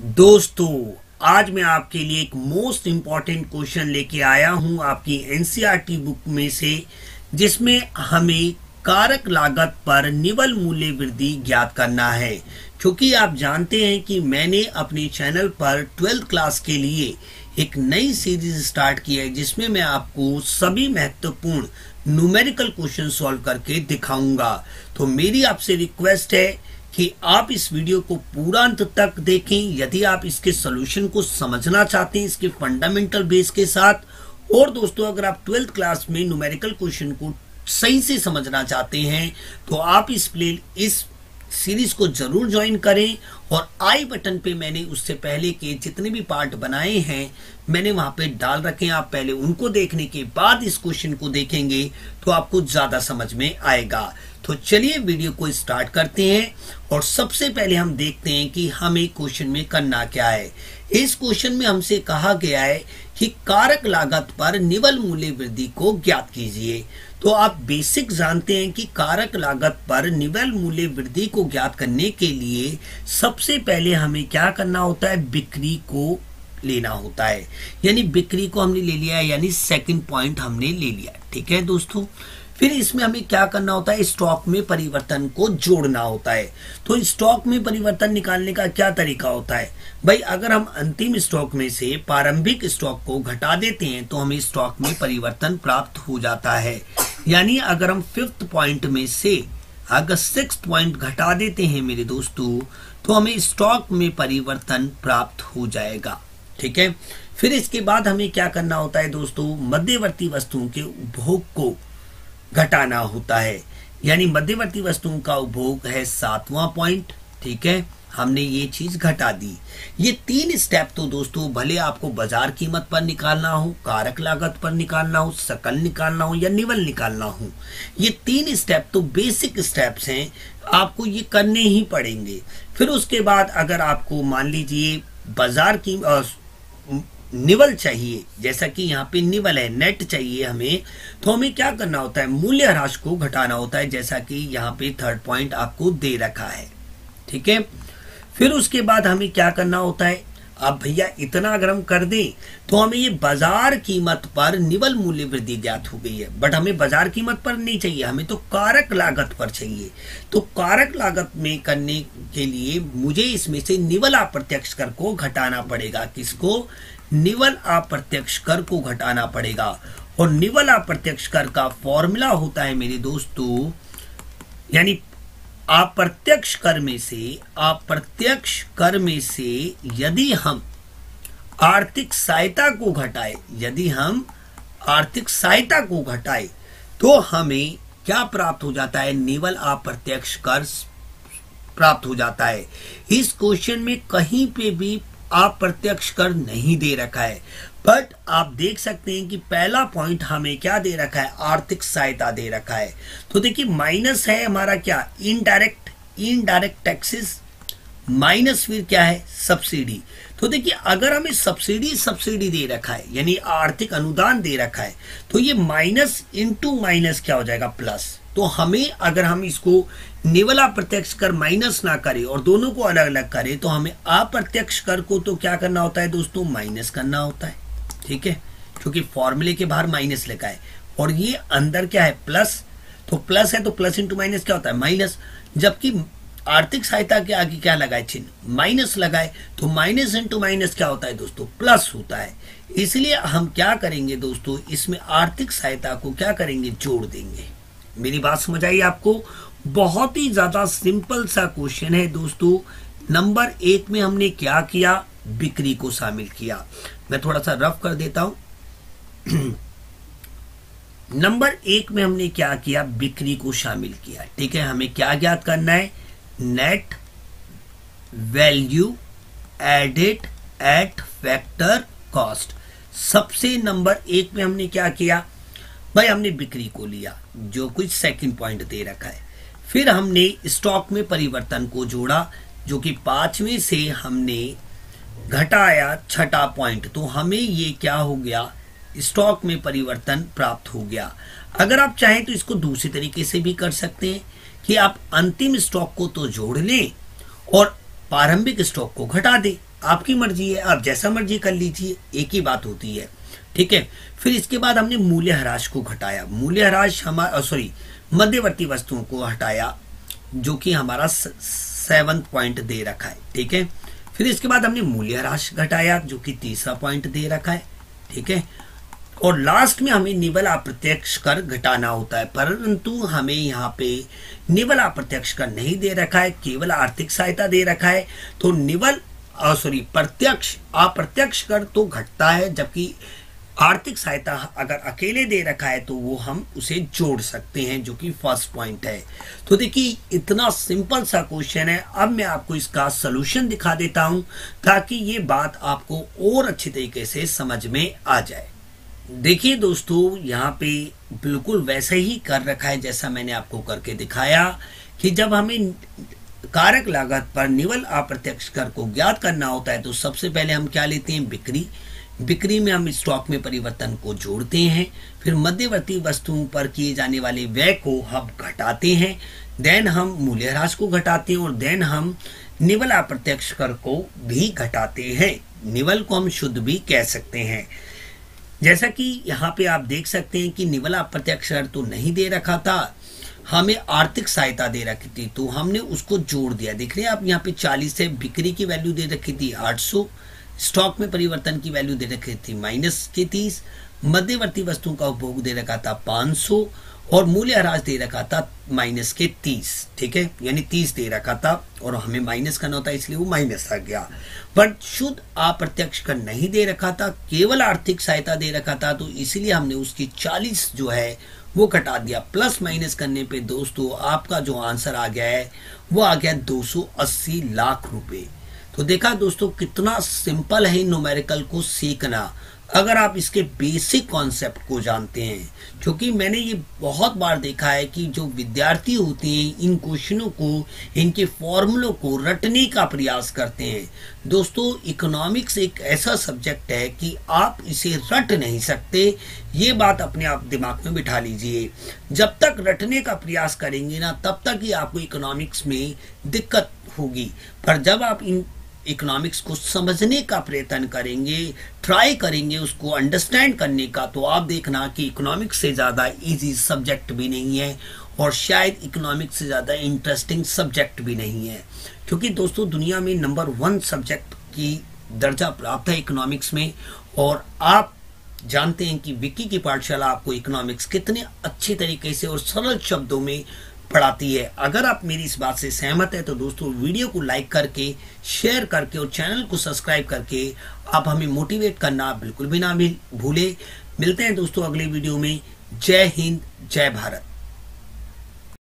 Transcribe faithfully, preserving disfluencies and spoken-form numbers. दोस्तों आज मैं आपके लिए एक मोस्ट इम्पॉर्टेंट क्वेश्चन लेके आया हूं आपकी एनसीईआरटी बुक में से, जिसमें हमें कारक लागत पर निवल मूल्य वृद्धि ज्ञात करना है। क्योंकि आप जानते हैं कि मैंने अपने चैनल पर ट्वेल्थ क्लास के लिए एक नई सीरीज स्टार्ट की है, जिसमें मैं आपको सभी महत्वपूर्ण न्यूमेरिकल क्वेश्चन सॉल्व करके दिखाऊंगा। तो मेरी आपसे रिक्वेस्ट है कि आप इस वीडियो को पूरा अंत तक देखें, यदि आप इसके सॉल्यूशन को समझना चाहते हैं इसके फंडामेंटल बेस के साथ। और दोस्तों, अगर आप ट्वेल्थ क्लास में न्यूमेरिकल क्वेश्चन को सही से समझना चाहते हैं तो आप इस प्ले इस सीरीज को जरूर ज्वाइन करें। और आई बटन पे मैंने उससे पहले के जितने भी पार्ट बनाए हैं मैंने वहां पे डाल रखे हैं, आप पहले उनको देखने के बाद इस क्वेश्चन को देखेंगे तो आपको ज्यादा समझ में आएगा। तो चलिए वीडियो को स्टार्ट करते हैं और सबसे पहले हम देखते हैं कि हमें क्वेश्चन में करना क्या है। इस क्वेश्चन में हमसे कहा गया है कि कारक लागत पर निवल मूल्य वृद्धि को ज्ञात कीजिए। तो आप बेसिक जानते हैं कि कारक लागत पर निवल मूल्य वृद्धि को ज्ञात करने के लिए सबसे पहले हमें क्या करना होता है, बिक्री को लेना होता है। यानी बिक्री को हमने ले लिया है, यानी सेकंड पॉइंट हमने ले लिया, ठीक है दोस्तों। फिर इसमें हमें क्या करना होता है, स्टॉक में परिवर्तन को जोड़ना होता है। तो स्टॉक में परिवर्तन निकालने का क्या तरीका होता है भाई, अगर हम अंतिम स्टॉक में से प्रारंभिक स्टॉक को घटा देते हैं तो हमें स्टॉक में परिवर्तन प्राप्त हो जाता है। यानी अगर हम फिफ्थ पॉइंट में से अगर सिक्स्थ पॉइंट घटा देते हैं मेरे दोस्तों, तो हमें स्टॉक में परिवर्तन प्राप्त हो जाएगा, ठीक है। फिर इसके बाद हमें क्या करना होता है दोस्तों, मध्यवर्ती वस्तुओं के उपभोग को घटाना होता है। यानी मध्यवर्ती वस्तुओं का उपभोग है सातवां पॉइंट, ठीक है, हमने ये चीज घटा दी। ये तीन स्टेप तो दोस्तों भले आपको बाजार कीमत पर निकालना हो, कारक लागत पर निकालना हो, सकल निकालना हो या निवल निकालना हो, ये तीन स्टेप तो बेसिक स्टेप्स हैं, आपको ये करने ही पड़ेंगे। फिर उसके बाद अगर आपको मान लीजिए बाजार की आ, निवल चाहिए, जैसा कि यहाँ पे निवल है, नेट चाहिए हमें, तो हमें क्या करना होता है, मूल्यह्रास को घटाना होता है, जैसा कि यहाँ पे थर्ड पॉइंट आपको दे रखा है, ठीक है। फिर उसके बाद हमें क्या करना होता है, अब भैया इतना अगर हम कर दें तो हमें ये बाजार कीमत पर निवल मूल्य वृद्धि ज्ञात हो गई है, बट हमें बाजार कीमत पर नहीं चाहिए, हमें तो कारक लागत पर चाहिए। तो कारक लागत में करने के लिए मुझे इसमें से निवल अप्रत्यक्ष कर को घटाना पड़ेगा। किसको? निवल अप्रत्यक्ष कर को घटाना पड़ेगा। और निवल अप्रत्यक्ष कर का फॉर्मूला होता है मेरे दोस्तों, यानी अप्रत्यक्ष कर में से अप्रत्यक्ष कर में से यदि हम आर्थिक सहायता को घटाए यदि हम आर्थिक सहायता को घटाए तो हमें क्या प्राप्त हो जाता है, निवल अप्रत्यक्ष कर प्राप्त हो जाता है। इस क्वेश्चन में कहीं पे भी अप्रत्यक्ष कर नहीं दे रखा है, बट आप देख सकते हैं कि पहला पॉइंट हमें क्या दे रखा है, आर्थिक सहायता दे रखा है। तो देखिए माइनस है हमारा क्या, इनडायरेक्ट इनडायरेक्ट टैक्सेस, माइनस फिर क्या है, सब्सिडी। तो देखिए अगर हमें सब्सिडी सब्सिडी दे रखा है, यानी आर्थिक अनुदान दे रखा है, तो ये माइनस इनटू माइनस क्या हो जाएगा, प्लस। तो हमें अगर हम इसको निवल अप्रत्यक्ष कर माइनस ना करें और दोनों को अलग अलग करें तो हमें अप्रत्यक्ष कर को तो क्या करना होता है दोस्तों, माइनस करना होता है, ठीक है, क्योंकि फॉर्मूले के बाहर माइनस लिखा है और ये अंदर क्या है, प्लस। तो प्लस है तो प्लस इंटू माइनस क्या होता है, माइनस। जबकि आर्थिक सहायता के आगे क्या लगाए, चिन्ह माइनस लगाए, तो माइनस इंटू माइनस क्या होता है दोस्तों, प्लस होता है। इसलिए हम क्या करेंगे दोस्तों, इसमें आर्थिक सहायता को क्या करेंगे, जोड़ देंगे। मेरी बात समझ आई आपको? बहुत ही ज्यादा सिंपल सा क्वेश्चन है दोस्तों। नंबर एक में हमने क्या किया, बिक्री को शामिल किया। मैं थोड़ा सा रफ कर देता हूं। नंबर एक में हमने क्या किया, बिक्री को शामिल किया, ठीक है। हमें क्या ज्ञात करना है, net value added at factor cost. सबसे नंबर एक में हमने क्या किया भाई, हमने बिक्री को लिया, जो कुछ सेकंड पॉइंट दे रखा है। फिर हमने स्टॉक में परिवर्तन को जोड़ा, जो कि पांचवें से हमने घटाया छठा पॉइंट, तो हमें ये क्या हो गया, स्टॉक में परिवर्तन प्राप्त हो गया। अगर आप चाहें तो इसको दूसरे तरीके से भी कर सकते हैं कि आप अंतिम स्टॉक को तो जोड़ लें और प्रारंभिक स्टॉक को घटा दें, आपकी मर्जी है, आप जैसा मर्जी कर लीजिए, एक ही बात होती है, ठीक है। फिर इसके बाद हमने मूल्यह्रास को घटाया, मूल्यह्रास हमारा सॉरी मध्यवर्ती वस्तुओं को हटाया जो कि हमारा सेवंथ पॉइंट दे रखा है, ठीक है। फिर इसके बाद हमने मूल्यह्रास घटाया जो कि तीसरा पॉइंट दे रखा है, ठीक है। और लास्ट में हमें निवल अप्रत्यक्ष कर घटाना होता है, परंतु हमें यहाँ पे निवल अप्रत्यक्ष कर नहीं दे रखा है, केवल आर्थिक सहायता दे रखा है। तो निवल सॉरी प्रत्यक्ष अप्रत्यक्ष कर तो घटता है, जबकि आर्थिक सहायता अगर अकेले दे रखा है तो वो हम उसे जोड़ सकते हैं, जो कि फर्स्ट पॉइंट है। तो देखिए इतना सिंपल सा क्वेश्चन है। अब मैं आपको इसका सलूशन दिखा देता हूं ताकि ये बात आपको और अच्छी तरीके से समझ में आ जाए। देखिए दोस्तों, यहाँ पे बिल्कुल वैसे ही कर रखा है जैसा मैंने आपको करके दिखाया कि जब हमें कारक लागत पर निवल अप्रत्यक्ष कर को ज्ञात करना होता है तो सबसे पहले हम क्या लेते हैं, बिक्री। बिक्री में हम स्टॉक में परिवर्तन को जोड़ते हैं, फिर मध्यवर्ती वस्तुओं पर किए जाने वाले व्यय को हम घटाते हैं, देन हम मूल्यह्रास को घटाते हैं और देन हम निवल अप्रत्यक्ष कर को भी घटाते हैं। निवल को हम शुद्ध भी कह सकते हैं। जैसा कि यहाँ पे आप देख सकते हैं कि निवल अप्रत्यक्ष कर तो नहीं दे रखा था, हमें आर्थिक सहायता दे रखी थी तो हमने उसको जोड़ दिया। देख रहे हैं आप यहाँ पे चालीस है, बिक्री की वैल्यू दे रखी थी आठ सौ, स्टॉक में परिवर्तन की वैल्यू दे रखी थी माइनस के तीस, मध्यवर्ती वस्तुओं का उपभोग दे रखा था पाँच सौ और मूल्यह्रास दे रखा था माइनस के तीस, ठीक है, यानी तीस दे रखा था और हमें माइनस करना होता इसलिए वो माइनस आ गया। बट शुद्ध अप्रत्यक्ष कर नहीं दे रखा था, केवल आर्थिक सहायता दे रखा था तो इसलिए हमने उसकी चालीस जो है वो घटा दिया। प्लस माइनस करने पे दोस्तों आपका जो आंसर आ गया है वो आ गया दो सौ अस्सी लाख रुपए। तो देखा दोस्तों कितना सिंपल है न्यूमेरिकल को सीखना, अगर आप इसके बेसिक कॉन्सेप्ट को जानते हैं। क्योंकि मैंने ये बहुत बार देखा है कि जो विद्यार्थी होते हैं इन क्वेश्चनों को, इनके फॉर्मूलों को रटने का प्रयास करते हैं। दोस्तों इकोनॉमिक्स एक ऐसा सब्जेक्ट है कि आप इसे रट नहीं सकते, ये बात अपने आप दिमाग में बिठा लीजिए। जब तक रटने का प्रयास करेंगे ना तब तक ही आपको इकोनॉमिक्स में दिक्कत होगी, पर जब आप इन इकोनॉमिक्स को समझने का प्रयत्न करेंगे, ट्राई करेंगे उसको अंडरस्टैंड करने का, तो आप देखना कि इकोनॉमिक्स से ज़्यादा इजी सब्जेक्ट भी नहीं है और शायद इकोनॉमिक्स से ज़्यादा इंटरेस्टिंग सब्जेक्ट भी नहीं है। क्योंकि दोस्तों दुनिया में नंबर वन सब्जेक्ट की दर्जा प्राप्त है इकोनॉमिक्स में, और आप जानते हैं कि विक्की की पाठशाला आपको इकोनॉमिक्स कितने अच्छे तरीके से और सरल शब्दों में पढ़ाती है। अगर आप मेरी इस बात से सहमत है तो दोस्तों वीडियो को लाइक करके, शेयर करके और चैनल को सब्सक्राइब करके आप हमें मोटिवेट करना बिल्कुल भी ना भूलें। मिलते हैं दोस्तों अगले वीडियो में। जय हिंद, जय भारत।